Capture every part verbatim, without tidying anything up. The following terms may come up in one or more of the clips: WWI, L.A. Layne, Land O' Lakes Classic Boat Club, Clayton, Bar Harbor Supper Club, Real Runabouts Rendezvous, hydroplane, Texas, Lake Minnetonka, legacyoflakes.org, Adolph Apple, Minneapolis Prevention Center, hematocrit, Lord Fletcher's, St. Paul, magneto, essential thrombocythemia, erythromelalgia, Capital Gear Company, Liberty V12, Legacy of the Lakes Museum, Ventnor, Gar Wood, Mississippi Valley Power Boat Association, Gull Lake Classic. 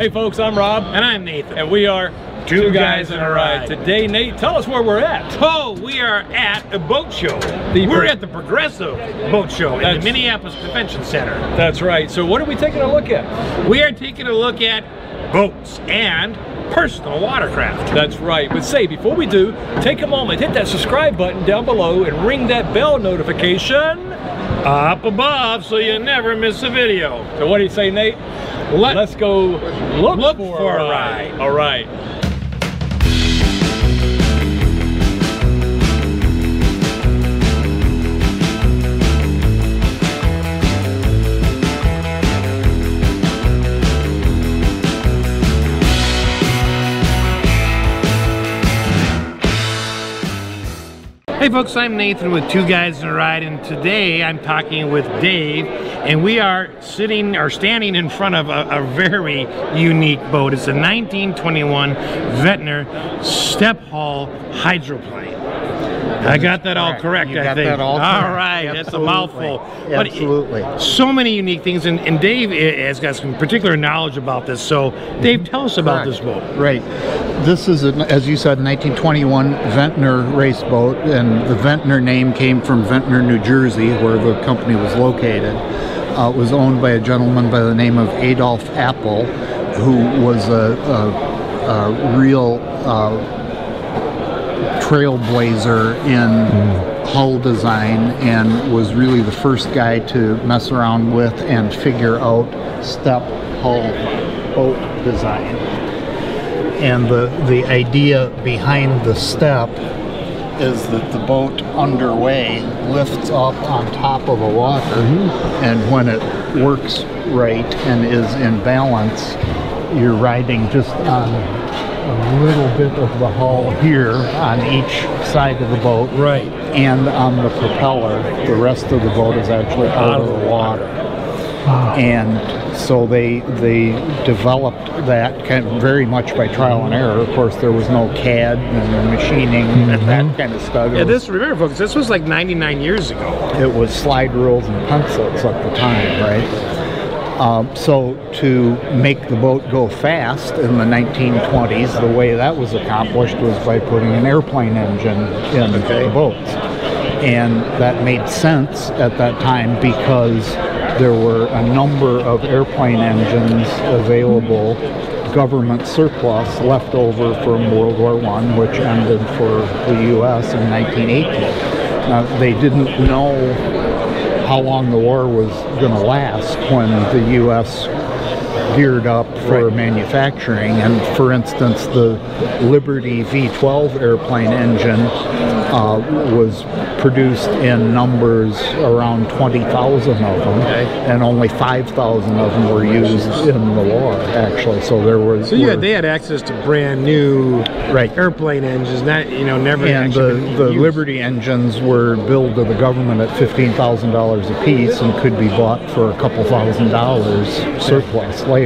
Hey folks, I'm Rob. And I'm Nathan. And we are Two, Two Guys, Guys and a Ride. Ride. Today, Nate, tell us where we're at. Oh, we are at a boat show. The we're at the Progressive Boat Show at the Minneapolis Prevention Center. That's right. So what are we taking a look at? We are taking a look at boats and personal watercraft. That's right. But say, before we do, take a moment, hit that subscribe button down below and ring that bell notification up above so you never miss a video. So what do you say, Nate? Let, Let's go look, look for, for a ride. ride. All right. Hey folks, I'm Nathan with Two Guys and a Ride, and today I'm talking with Dave, and we are sitting or standing in front of a, a very unique boat. It's a nineteen twenty-one Ventnor step hull hydroplane. I got that all correct, I think. All right, that's a mouthful. Absolutely. So many unique things, and, and Dave has got some particular knowledge about this. So, Dave, tell us about this boat. Right. This is, a, as you said, nineteen twenty-one Ventnor race boat, and the Ventnor name came from Ventnor, New Jersey, where the company was located. Uh, it was owned by a gentleman by the name of Adolph Apple, who was a, a, a real... Uh, trailblazer in mm. hull design, and was really the first guy to mess around with and figure out step hull boat design. And the, the idea behind the step is that the boat underway lifts up on top of the water, mm-hmm. and when it works right and is in balance, you're riding just on a little bit of the hull here on each side of the boat, right, and on the propeller. The rest of the boat is actually out of the water. Wow. And so they they developed that kind of very much by trial and error. Of course, there was no C A D and machining mm-hmm. and that kind of stuff. Yeah, this, remember folks, this was like ninety-nine years ago. It was slide rules and pencils at the time, right? Um, so to make the boat go fast in the nineteen twenties, the way that was accomplished was by putting an airplane engine in okay. the boats. And that made sense at that time because there were a number of airplane engines available, government surplus left over from World War One, which ended for the U S in nineteen eighteen. Now, they didn't know how long the war was going to last when the U S geared up for right. manufacturing. And for instance, the Liberty V twelve airplane engine uh, was produced in numbers around twenty thousand of them, okay. and only five thousand of them were used in the war, actually. So there was. So yeah, they had access to brand new right. airplane engines. That you know never. And the, the Liberty engines were billed to the government at fifteen thousand dollars a piece and could be bought for a couple thousand dollars surplus later.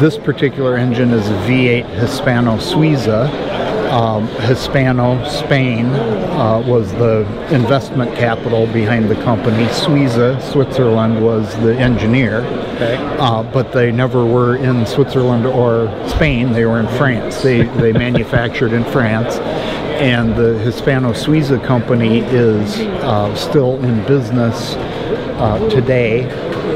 This particular engine is a V eight Hispano-Suiza. Um, Hispano, Spain, uh, was the investment capital behind the company. Suiza, Switzerland, was the engineer. Okay. Uh, but they never were in Switzerland or Spain. They were in France. They, they manufactured in France. And the Hispano-Suiza company is uh, still in business uh, today,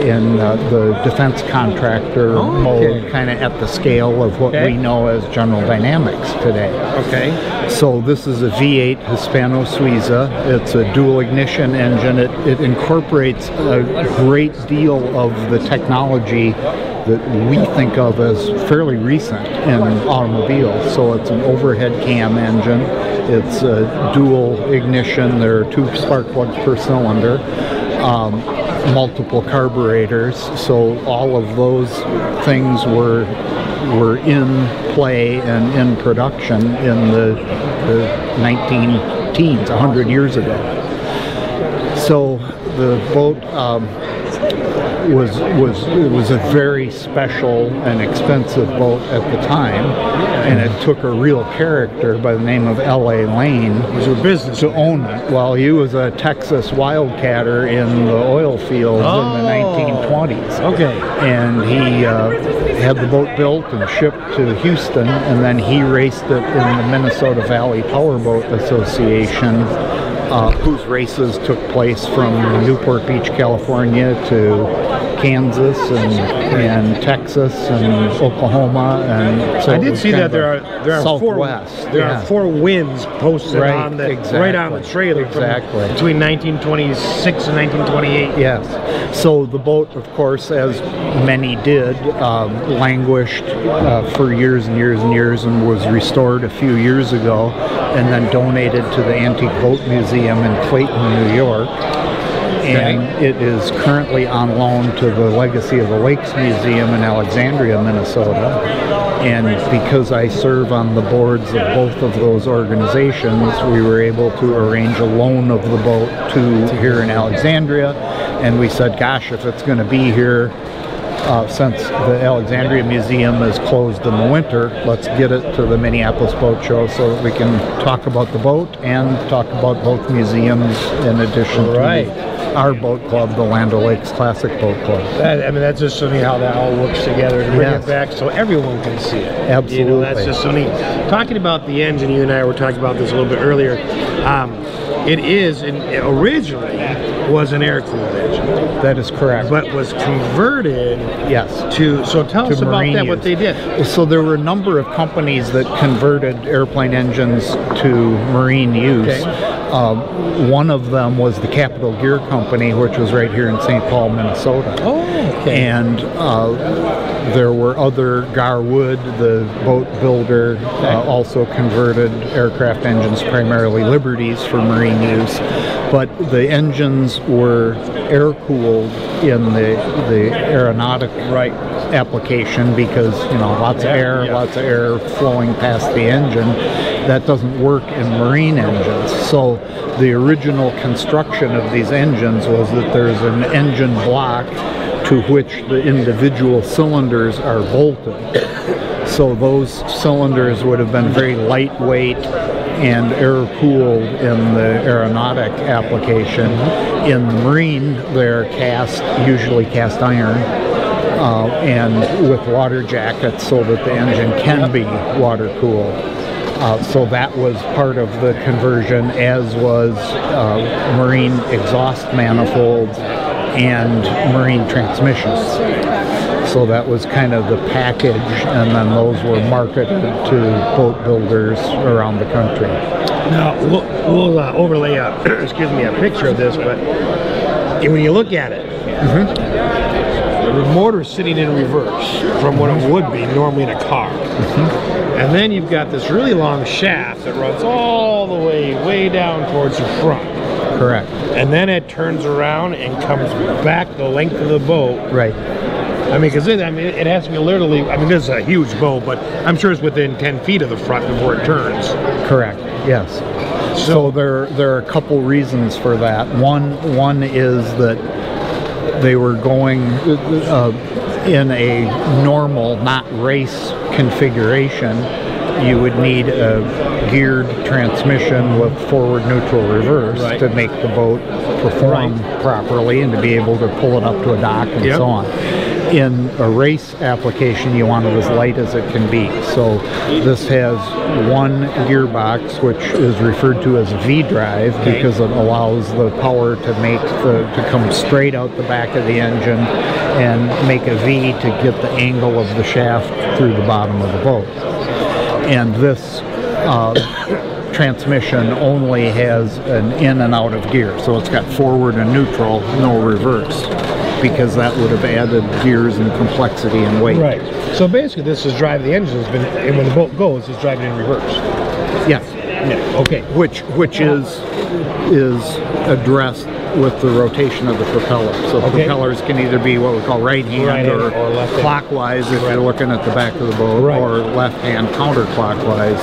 in uh, the defense contractor oh, okay. mode, kind of at the scale of what okay. we know as General Dynamics today. Okay. So this is a V eight Hispano-Suiza. It's a dual ignition engine. It, it incorporates a great deal of the technology that we think of as fairly recent in automobiles. So it's an overhead cam engine. It's a dual ignition. There are two spark plugs per cylinder. Um, multiple carburetors, so all of those things were were in play and in production in the, the nineteen teens, a hundred years ago. So the boat um, was was it was a very special and expensive boat at the time, and it took a real character by the name of L A. Layne to own it. Well, he was a Texas wildcatter in the oil fields oh. in the nineteen twenties. Okay, and he uh, had the boat built and shipped to Houston, and then he raced it in the Minnesota Valley Power Boat Association. Uh, whose races took place from Newport Beach, California to Kansas and, and Texas and Oklahoma, and so I did see that there are there are southwest. four there yeah. are four winds posted right, on the exactly. right on the trailer exactly from between nineteen twenty-six and nineteen twenty-eight. Yes, so the boat, of course, as many did, um, languished uh, for years and years and years, and was restored a few years ago, and then donated to the Antique Boat Museum in Clayton, New York, and it is currently on loan to the Legacy of the Lakes Museum in Alexandria, Minnesota. And because I serve on the boards of both of those organizations, we were able to arrange a loan of the boat to here in Alexandria, and we said, gosh, if it's going to be here, Uh, since the Alexandria Museum is closed in the winter, let's get it to the Minneapolis Boat Show so that we can talk about the boat and talk about both museums in addition all right. to our boat club, the Land O' Lakes Classic Boat Club. That, I mean, that's just so neat how that all works together to bring yes. it back so everyone can see it. Absolutely. You know, that's just so neat. Talking about the engine, you and I were talking about this a little bit earlier. Um, it is, in, it originally was an air-cooled engine. That is correct. But was converted yes. to, so tell to us about that, use. What they did. So there were a number of companies that converted airplane engines to marine use. Okay. Um, one of them was the Capital Gear Company, which was right here in Saint Paul, Minnesota. Oh, okay. And uh, there were other, Gar Wood, the boat builder, okay. uh, also converted aircraft engines, primarily Liberties, for marine use. But the engines were air-cooled in the, the aeronautic right. application because, you know, lots yeah, of air, yeah. lots of air flowing past the engine. That doesn't work in marine engines. So the original construction of these engines was that there's an engine block to which the individual cylinders are bolted. So those cylinders would have been very lightweight and air-cooled in the aeronautic application. In the marine, they're cast, usually cast iron, uh, and with water jackets so that the engine can be water-cooled. Uh, so that was part of the conversion, as was uh, marine exhaust manifolds and marine transmissions. So that was kind of the package, and then those were marketed to boat builders around the country. Now, we'll, we'll uh, overlay a, excuse me, a picture of this, but when you look at it, mm-hmm. the motor's sitting in reverse from what it would be normally in a car. Mm-hmm. And then you've got this really long shaft that runs all the way, way down towards the front. Correct. And then it turns around and comes back the length of the boat. Right. I mean, because it, I mean, it has to be literally, I mean, this is a huge boat, but I'm sure it's within ten feet of the front before it turns. Correct, yes. So, so there, there are a couple reasons for that. One, one is that they were going uh, in a normal, not race configuration. You would need a geared transmission with forward, neutral, reverse right. to make the boat perform right. properly and to be able to pull it up to a dock and yep. so on. In a race application, you want it as light as it can be. So this has one gearbox, which is referred to as V-drive because it allows the power to make the to come straight out the back of the engine and make a V to get the angle of the shaft through the bottom of the boat. And this uh, transmission only has an in and out of gear, so it's got forward and neutral, no reverse, because that would have added gears and complexity and weight. Right. So basically this is driving the engine, been, and when the boat goes, it's driving in reverse. Yes. Yeah. Okay. Which which is is addressed with the rotation of the propeller. So okay. propellers can either be what we call right hand right or, or left clockwise hand. If right. you're looking at the back of the boat, right. or left hand counterclockwise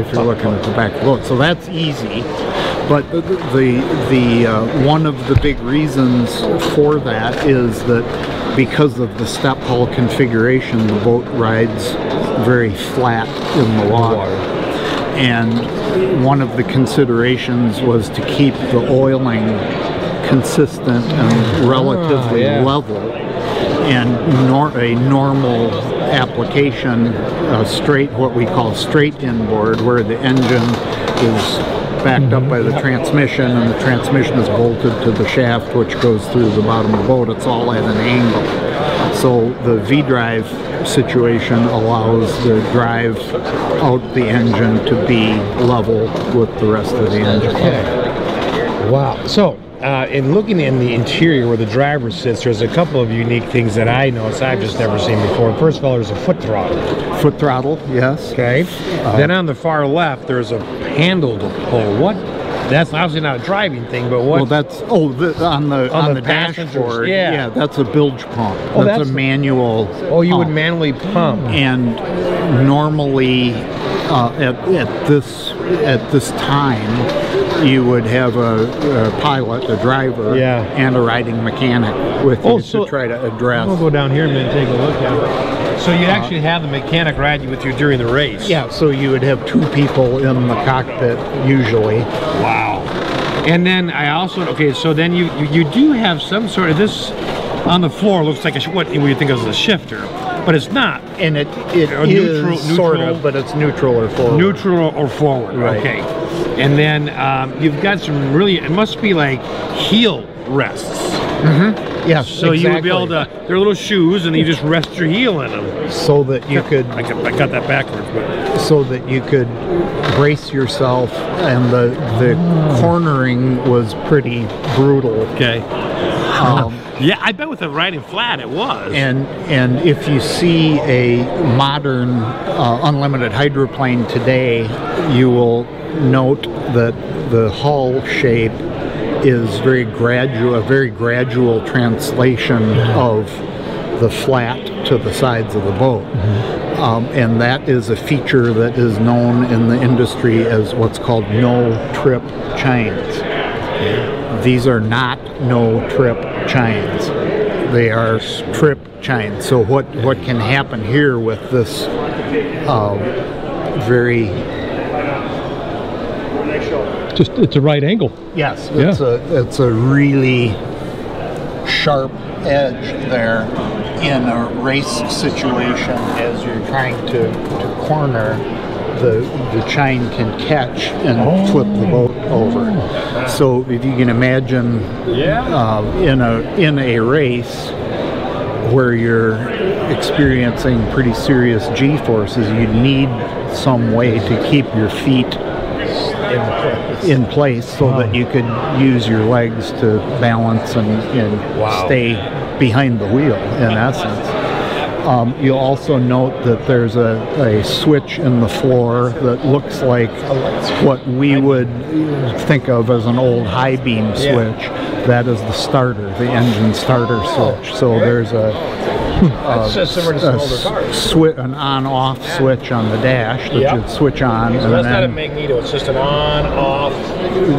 if you're looking at the back of the boat. So that's easy. But the the, the uh, one of the big reasons for that is that because of the step hull configuration, the boat rides very flat in the water. And one of the considerations was to keep the oiling consistent and relatively ah, yeah. level. And nor a normal application, uh, straight, what we call straight inboard, where the engine is backed up by the transmission and the transmission is bolted to the shaft, which goes through the bottom of the boat. It's all at an angle. So the V-drive situation allows the drive out the engine to be level with the rest of the engine. Okay. Wow. So. Uh, in looking in the interior where the driver sits, there's a couple of unique things that I noticed I've just never seen before. First of all, there's a foot throttle. Foot throttle, yes. Okay. Uh, then on the far left, there's a handle to pull. What? That's obviously not a driving thing, but what? Well, that's oh, the, on the on, on the, the dashboard. Yeah. yeah, that's a bilge pump. Oh, that's, that's a manual. Oh, you pump. would manually pump. And normally, uh, at at this at this time, you would have a, a pilot, a driver, yeah. and a riding mechanic with you oh, so to try to address. We'll go down here and take a look at it. So you'd uh, actually have the mechanic ride you with you during the race. Yeah, so you would have two people in the cockpit usually. Wow. And then I also, okay, so then you, you, you do have some sort of, this on the floor looks like a, what you would think of as a shifter. But it's not, and it it or is neutral, neutral, sort of, but it's neutral or forward. Neutral or forward, right. okay. And then um, you've got some really, it must be like heel rests. Mm-hmm. Yes, so exactly. you would be able to, they're little shoes, and you just rest your heel in them. So that you could. I got that backwards. But. So that you could brace yourself, and the the oh. cornering was pretty brutal. Okay. Um, yeah, I bet with the riding flat it was. And and if you see a modern uh, unlimited hydroplane today, you will note that the hull shape is very gradual, a very gradual translation of the flat to the sides of the boat. Mm-hmm. um, and that is a feature that is known in the industry as what's called no-trip chains. These are not no-trip chains. They are trip chains. So what, what can happen here with this um, very... Just, it's a right angle. Yes, it's, yeah. a, it's a really sharp edge there in a race situation as you're trying to, to corner. The, the chain can catch and oh. flip the boat over. So if you can imagine yeah. uh, in a in a race where you're experiencing pretty serious G-forces, you need some way to keep your feet in place, in place so oh. that you could use your legs to balance and, and wow. stay behind the wheel in essence. Um, you'll also note that there's a, a switch in the floor that looks like what we would think of as an old high beam switch. Yeah. That is the starter, the engine starter switch. So there's a, a, a switch, an on-off switch on the dash that yep. you'd switch on. So and that's then not a magneto, it's just an on-off?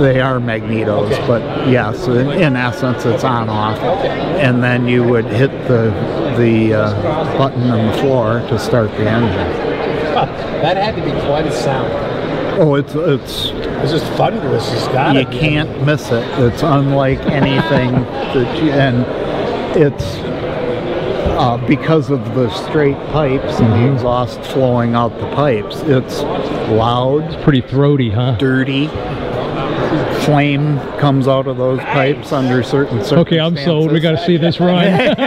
They are magnetos, okay. but yes, in, in essence it's on-off. Okay. And then you would hit the the uh, button on the floor to start the engine. Huh, that had to be quite a sound. Oh, it's it's it's just thunderous. It's got you be. Can't miss it. It's unlike anything that you, and it's uh, because of the straight pipes mm-hmm. and the exhaust flowing out the pipes. It's loud. It's pretty throaty, huh? Dirty. Flame comes out of those pipes under certain circumstances. Okay, I'm sold. We got to see this ride.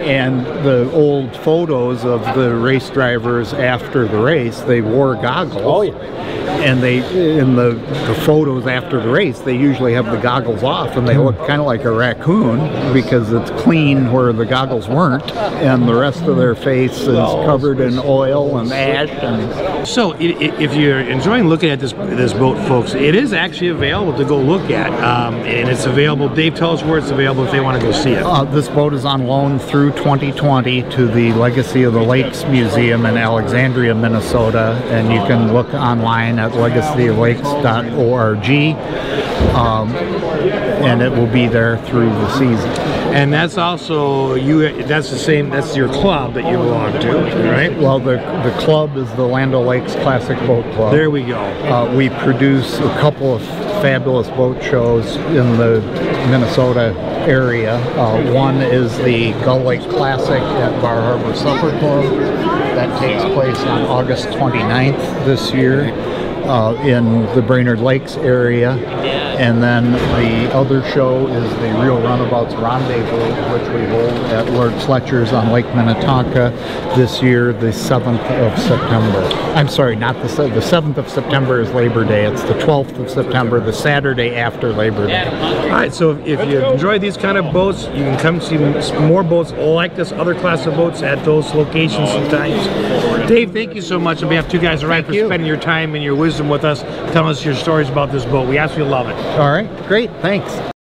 And the old photos of the race drivers after the race, they wore goggles. Oh yeah. And they in the, the photos after the race, they usually have the goggles off, and they look kind of like a raccoon because it's clean where the goggles weren't, and the rest of their face is covered in oil and ash. And so, if you're enjoying looking at this this boat, folks, it is actually available to go look at, um, and it's available. Dave, tell us where it's available if they want to go see it. Uh, this boat is on loan through through twenty twenty to the Legacy of the Lakes Museum in Alexandria, Minnesota, and you can look online at legacy of lakes dot org, um, and it will be there through the season. And that's also you. That's the same. That's your club that you belong to, right? Well, the the club is the Land O' Lakes Classic Boat Club. There we go. Uh, we produce a couple of fabulous boat shows in the Minnesota area. Uh, one is the Gull Lake Classic at Bar Harbor Supper Club. That takes place on August twenty-ninth this year uh, in the Brainerd Lakes area. And then the other show is the Real Runabouts Rendezvous, which we hold at Lord Fletcher's on Lake Minnetonka this year, the seventh of September. I'm sorry, not the seventh. The seventh of September is Labor Day. It's the twelfth of September, the Saturday after Labor Day. All right, so if you enjoy these kind of boats, you can come see more boats like this, other class of boats at those locations sometimes. Dave, thank you so much on behalf of Two Guys and a Ride for spending your time and your wisdom with us, telling us your stories about this boat. We absolutely love it. All right, great, thanks.